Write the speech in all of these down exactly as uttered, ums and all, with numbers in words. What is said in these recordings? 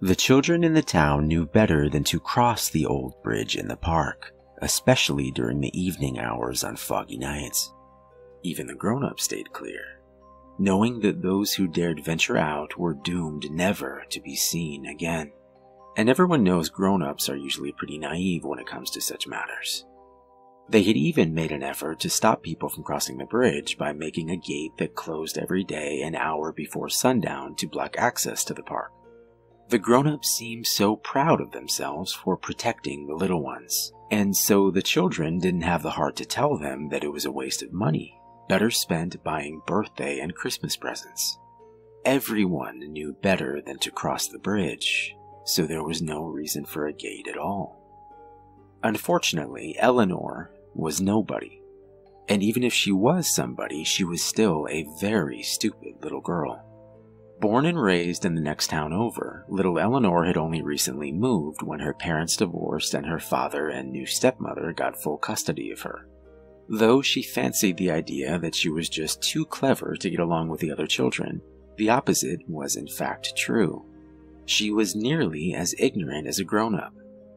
The children in the town knew better than to cross the old bridge in the park, especially during the evening hours on foggy nights. Even the grown-ups stayed clear, knowing that those who dared venture out were doomed never to be seen again. And everyone knows grown-ups are usually pretty naive when it comes to such matters. They had even made an effort to stop people from crossing the bridge by making a gate that closed every day an hour before sundown to block access to the park. The grown-ups seemed so proud of themselves for protecting the little ones, and so the children didn't have the heart to tell them that it was a waste of money, better spent buying birthday and Christmas presents. Everyone knew better than to cross the bridge, so there was no reason for a gate at all. Unfortunately, Eleanor was nobody, and even if she was somebody, she was still a very stupid little girl. Born and raised in the next town over, little Eleanor had only recently moved when her parents divorced and her father and new stepmother got full custody of her. Though she fancied the idea that she was just too clever to get along with the other children, the opposite was in fact true. She was nearly as ignorant as a grown-up,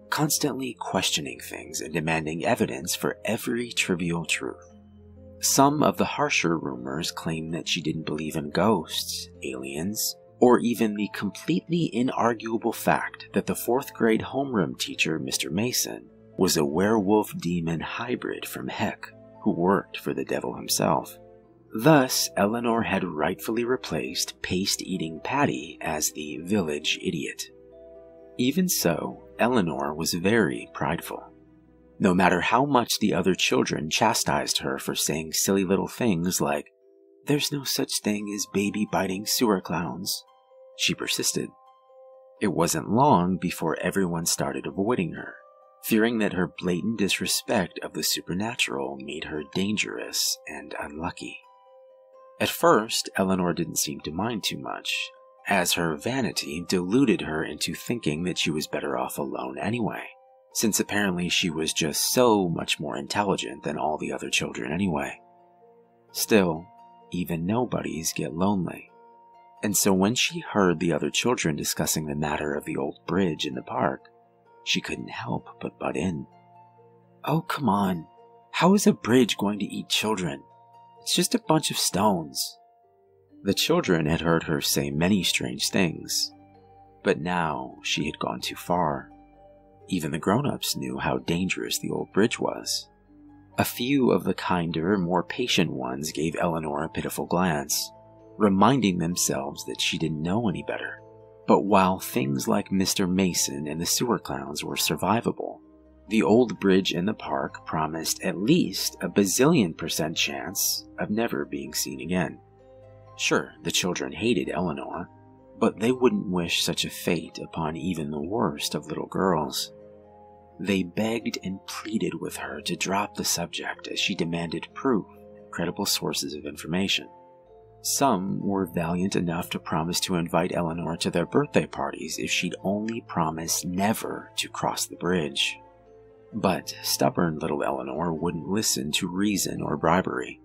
constantly questioning things and demanding evidence for every trivial truth. Some of the harsher rumors claimed that she didn't believe in ghosts, aliens, or even the completely inarguable fact that the fourth grade homeroom teacher, Mister Mason, was a werewolf demon hybrid from Heck who worked for the devil himself. Thus, Eleanor had rightfully replaced paste-eating Patty as the village idiot. Even so, Eleanor was very prideful. No matter how much the other children chastised her for saying silly little things like, "There's no such thing as baby-biting sewer clowns," she persisted. It wasn't long before everyone started avoiding her, fearing that her blatant disrespect of the supernatural made her dangerous and unlucky. At first, Eleanor didn't seem to mind too much, as her vanity deluded her into thinking that she was better off alone anyway, since apparently she was just so much more intelligent than all the other children anyway. Still, even nobodies get lonely, and so when she heard the other children discussing the matter of the old bridge in the park, she couldn't help but butt in. "Oh, come on. How is a bridge going to eat children? It's just a bunch of stones." The children had heard her say many strange things, but now she had gone too far. Even the grown-ups knew how dangerous the old bridge was. A few of the kinder, more patient ones gave Eleanor a pitiful glance, reminding themselves that she didn't know any better. But while things like Mister Mason and the sewer clowns were survivable, the old bridge in the park promised at least a bazillion percent chance of never being seen again. Sure, the children hated Eleanor, but they wouldn't wish such a fate upon even the worst of little girls. They begged and pleaded with her to drop the subject as she demanded proof and credible sources of information. Some were valiant enough to promise to invite Eleanor to their birthday parties if she'd only promise never to cross the bridge. But stubborn little Eleanor wouldn't listen to reason or bribery.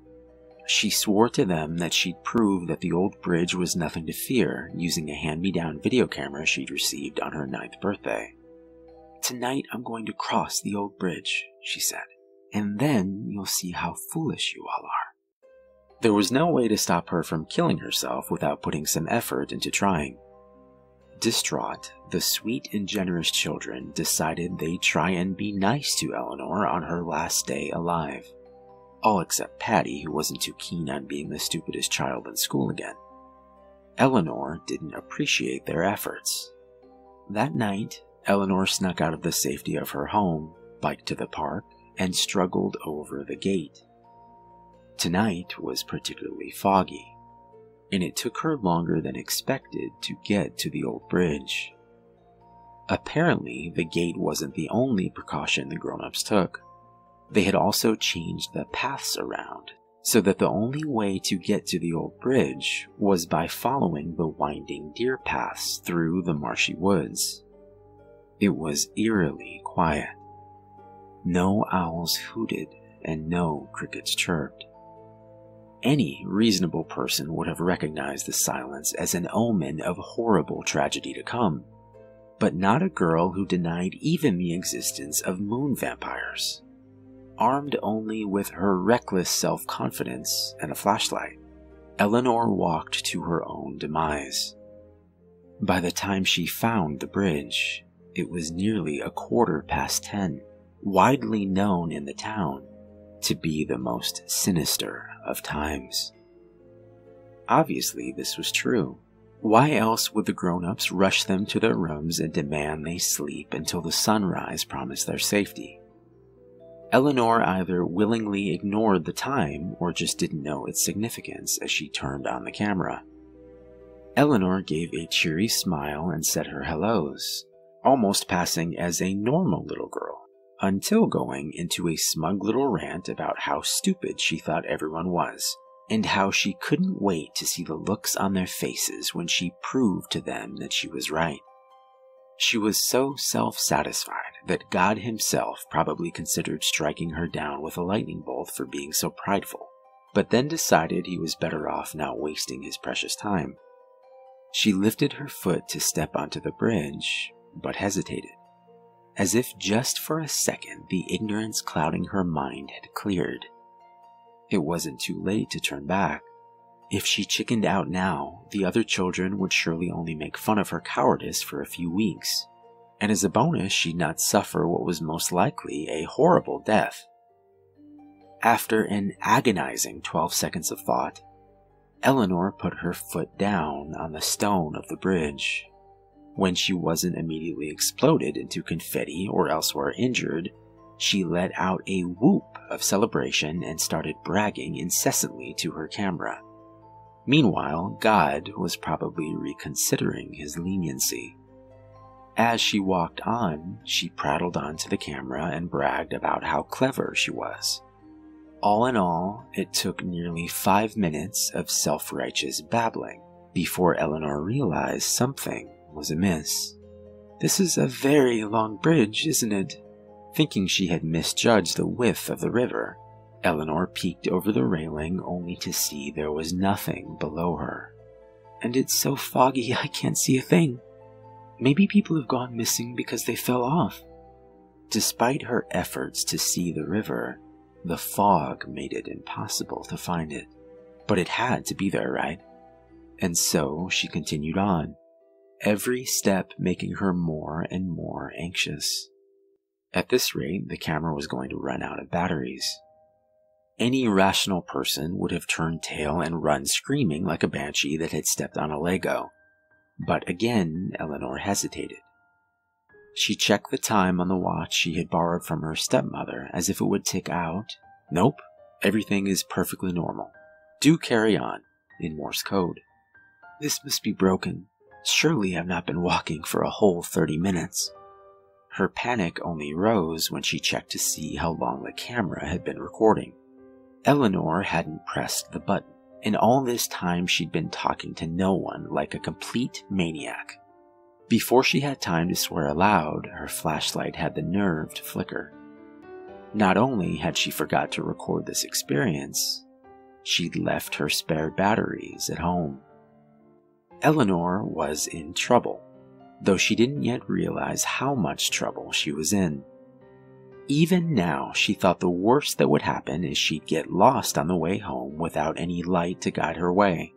She swore to them that she'd prove that the old bridge was nothing to fear using a hand-me-down video camera she'd received on her ninth birthday. "Tonight I'm going to cross the old bridge," she said, "and then you'll see how foolish you all are." There was no way to stop her from killing herself without putting some effort into trying. Distraught, the sweet and generous children decided they'd try and be nice to Eleanor on her last day alive. All except Patty, who wasn't too keen on being the stupidest child in school again. Eleanor didn't appreciate their efforts. That night, Eleanor snuck out of the safety of her home, biked to the park, and struggled over the gate. Tonight was particularly foggy, and it took her longer than expected to get to the old bridge. Apparently, the gate wasn't the only precaution the grown-ups took. They had also changed the paths around, so that the only way to get to the old bridge was by following the winding deer paths through the marshy woods. It was eerily quiet. No owls hooted and no crickets chirped. Any reasonable person would have recognized the silence as an omen of horrible tragedy to come, but not a girl who denied even the existence of moon vampires, armed only with her reckless self-confidence and a flashlight. Eleanor walked to her own demise. By the time she found the bridge, it was nearly a quarter past ten, widely known in the town to be the most sinister of times. Obviously, this was true. Why else would the grown-ups rush them to their rooms and demand they sleep until the sunrise promised their safety? Eleanor either willingly ignored the time or just didn't know its significance as she turned on the camera. Eleanor gave a cheery smile and said her hellos, almost passing as a normal little girl, until going into a smug little rant about how stupid she thought everyone was, and how she couldn't wait to see the looks on their faces when she proved to them that she was right. She was so self-satisfied that God himself probably considered striking her down with a lightning bolt for being so prideful, but then decided he was better off not wasting his precious time. She lifted her foot to step onto the bridge, but hesitated, as if just for a second the ignorance clouding her mind had cleared. It wasn't too late to turn back. If she chickened out now, the other children would surely only make fun of her cowardice for a few weeks, and as a bonus she'd not suffer what was most likely a horrible death. After an agonizing twelve seconds of thought, Eleanor put her foot down on the stone of the bridge. When she wasn't immediately exploded into confetti or elsewhere injured, she let out a whoop of celebration and started bragging incessantly to her camera. Meanwhile, God was probably reconsidering his leniency. As she walked on, she prattled onto the camera and bragged about how clever she was. All in all, it took nearly five minutes of self-righteous babbling before Eleanor realized something was amiss. "This is a very long bridge, isn't it?" Thinking she had misjudged the width of the river, Eleanor peeked over the railing only to see there was nothing below her. "And it's so foggy I can't see a thing. Maybe people have gone missing because they fell off." Despite her efforts to see the river, the fog made it impossible to find it. But it had to be there, right? And so she continued on, every step making her more and more anxious. At this rate, the camera was going to run out of batteries. Any rational person would have turned tail and run screaming like a banshee that had stepped on a Lego. But again, Eleanor hesitated. She checked the time on the watch she had borrowed from her stepmother as if it would tick out. "Nope, everything is perfectly normal. Do carry on," in Morse code. "This must be broken. Surely I've not been walking for a whole thirty minutes. Her panic only rose when she checked to see how long the camera had been recording. Eleanor hadn't pressed the button, and all this time she'd been talking to no one like a complete maniac. Before she had time to swear aloud, her flashlight had the nerve to flicker. Not only had she forgot to record this experience, she'd left her spare batteries at home. Eleanor was in trouble, though she didn't yet realize how much trouble she was in. Even now, she thought the worst that would happen is she'd get lost on the way home without any light to guide her way.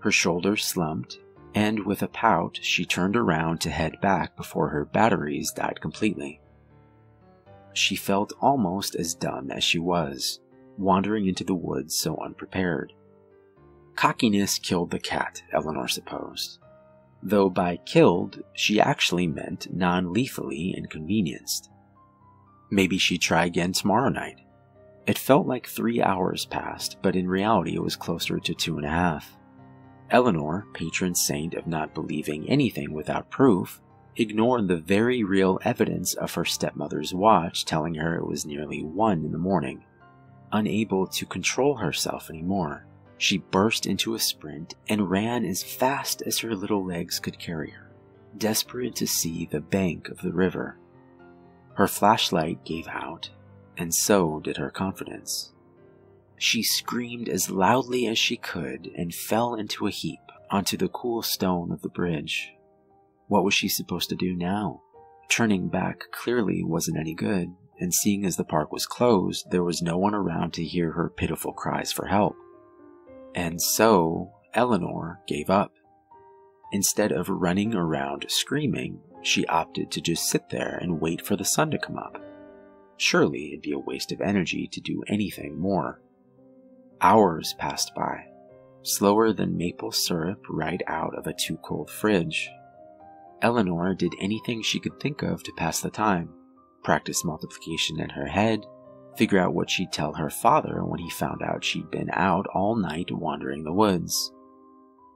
Her shoulders slumped, and with a pout, she turned around to head back before her batteries died completely. She felt almost as dumb as she was, wandering into the woods so unprepared. Cockiness killed the cat, Eleanor supposed, though by killed, she actually meant non-lethally inconvenienced. Maybe she'd try again tomorrow night. It felt like three hours passed, but in reality it was closer to two and a half. Eleanor, patron saint of not believing anything without proof, ignored the very real evidence of her stepmother's watch telling her it was nearly one in the morning. Unable to control herself anymore, she burst into a sprint and ran as fast as her little legs could carry her, desperate to see the bank of the river. Her flashlight gave out, and so did her confidence. She screamed as loudly as she could and fell into a heap onto the cool stone of the bridge. What was she supposed to do now? Turning back clearly wasn't any good, and seeing as the park was closed, there was no one around to hear her pitiful cries for help. And so, Eleanor gave up. Instead of running around screaming, she opted to just sit there and wait for the sun to come up. Surely it'd be a waste of energy to do anything more. Hours passed by, slower than maple syrup right out of a too-cold fridge. Eleanor did anything she could think of to pass the time, practice multiplication in her head, figure out what she'd tell her father when he found out she'd been out all night wandering the woods.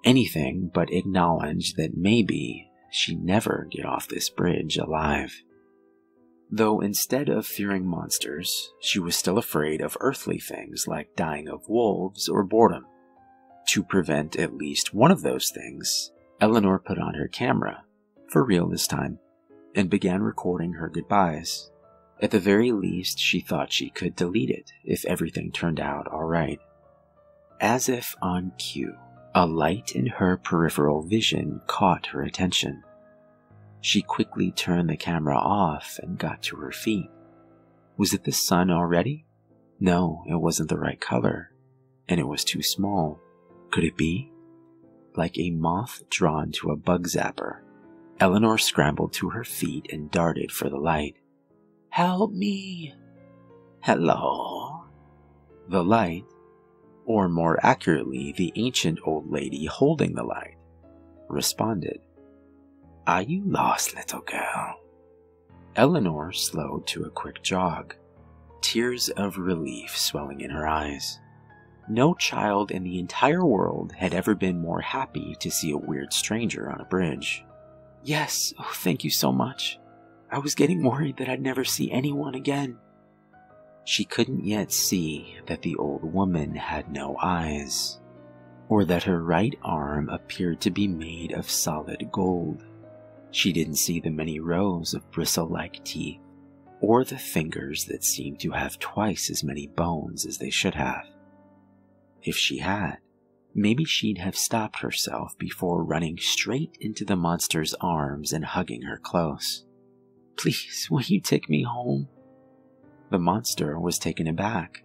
Anything but acknowledge that maybe she'd never get off this bridge alive. Though instead of fearing monsters, she was still afraid of earthly things like dying of wolves or boredom. To prevent at least one of those things, Eleanor put on her camera, for real this time, and began recording her goodbyes. At the very least, she thought she could delete it if everything turned out all right. As if on cue, a light in her peripheral vision caught her attention. She quickly turned the camera off and got to her feet. Was it the sun already? No, it wasn't the right color, and it was too small. Could it be? Like a moth drawn to a bug zapper, Eleanor scrambled to her feet and darted for the light. Help me! Hello! The light, or more accurately, the ancient old lady holding the light, responded. Are you lost, little girl? Eleanor slowed to a quick jog, tears of relief swelling in her eyes. No child in the entire world had ever been more happy to see a weird stranger on a bridge. Yes, oh, thank you so much. I was getting worried that I'd never see anyone again. She couldn't yet see that the old woman had no eyes, or that her right arm appeared to be made of solid gold. She didn't see the many rows of bristle-like teeth, or the fingers that seemed to have twice as many bones as they should have. If she had, maybe she'd have stopped herself before running straight into the monster's arms and hugging her close. Please, will you take me home? The monster was taken aback.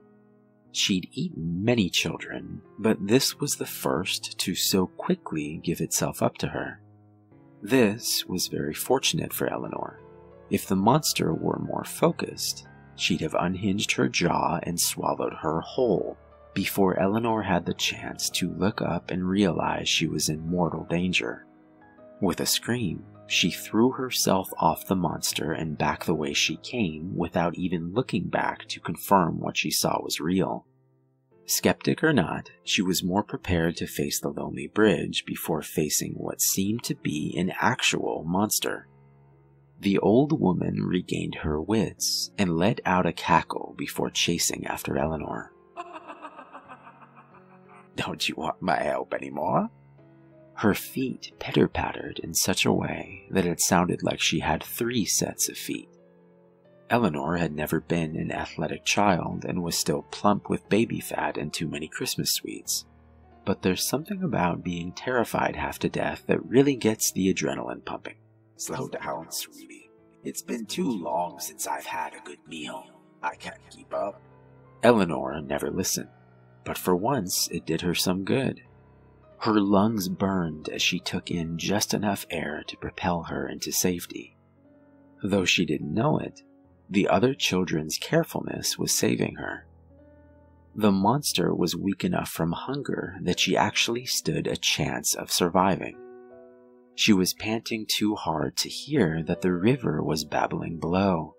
She'd eaten many children, but this was the first to so quickly give itself up to her. This was very fortunate for Eleanor. If the monster were more focused, she'd have unhinged her jaw and swallowed her whole before Eleanor had the chance to look up and realize she was in mortal danger. With a scream, she threw herself off the monster and back the way she came without even looking back to confirm what she saw was real. Skeptic or not, she was more prepared to face the lonely bridge before facing what seemed to be an actual monster. The old woman regained her wits and let out a cackle before chasing after Eleanor. Don't you want my help anymore? Her feet pitter-pattered in such a way that it sounded like she had three sets of feet. Eleanor had never been an athletic child and was still plump with baby fat and too many Christmas sweets. But there's something about being terrified half to death that really gets the adrenaline pumping. Slow down, sweetie. It's been too long since I've had a good meal. I can't keep up. Eleanor never listened, but for once it did her some good. Her lungs burned as she took in just enough air to propel her into safety. Though she didn't know it, the other children's carefulness was saving her. The monster was weak enough from hunger that she actually stood a chance of surviving. She was panting too hard to hear that the river was babbling below.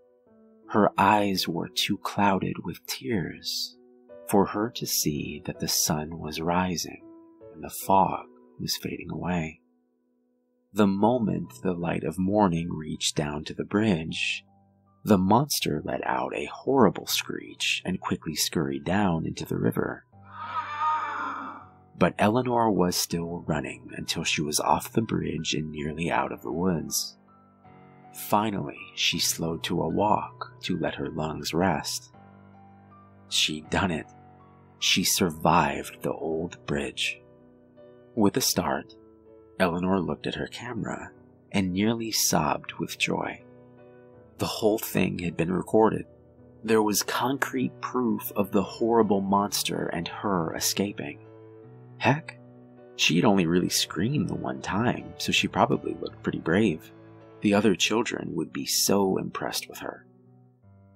Her eyes were too clouded with tears for her to see that the sun was rising and the fog was fading away. The moment the light of morning reached down to the bridge, the monster let out a horrible screech and quickly scurried down into the river. But Eleanor was still running until she was off the bridge and nearly out of the woods. Finally, she slowed to a walk to let her lungs rest. She'd done it. She survived the old bridge. With a start, Eleanor looked at her camera and nearly sobbed with joy. The whole thing had been recorded. There was concrete proof of the horrible monster and her escaping. Heck, she had only really screamed the one time, so she probably looked pretty brave. The other children would be so impressed with her.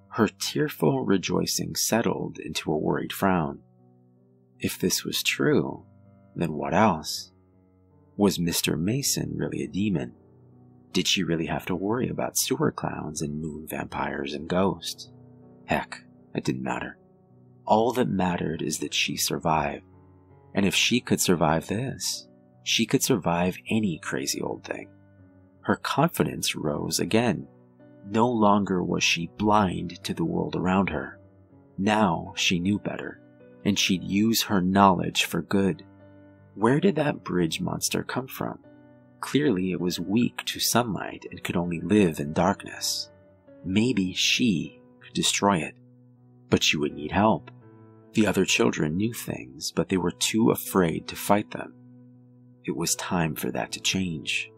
Her tearful rejoicing settled into a worried frown. If this was true, then what else? Was Mister Mason really a demon? Did she really have to worry about sewer clowns and moon vampires and ghosts? Heck, it didn't matter. All that mattered is that she survived. And if she could survive this, she could survive any crazy old thing. Her confidence rose again. No longer was she blind to the world around her. Now she knew better, and she'd use her knowledge for good. Where did that bridge monster come from? Clearly it was weak to sunlight and could only live in darkness. Maybe she could destroy it, but she would need help. The other children knew things, but they were too afraid to fight them. It was time for that to change.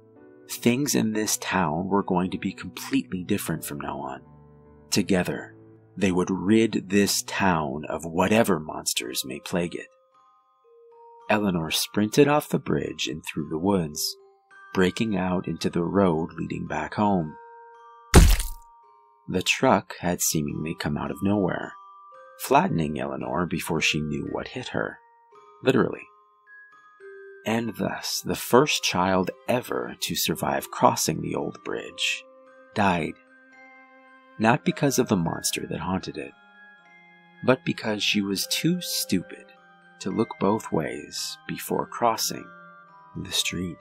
Things in this town were going to be completely different from now on. Together, they would rid this town of whatever monsters may plague it. Eleanor sprinted off the bridge and through the woods, breaking out into the road leading back home. The truck had seemingly come out of nowhere, flattening Eleanor before she knew what hit her, literally. And thus, the first child ever to survive crossing the old bridge died. Not because of the monster that haunted it, but because she was too stupid to look both ways before crossing the street.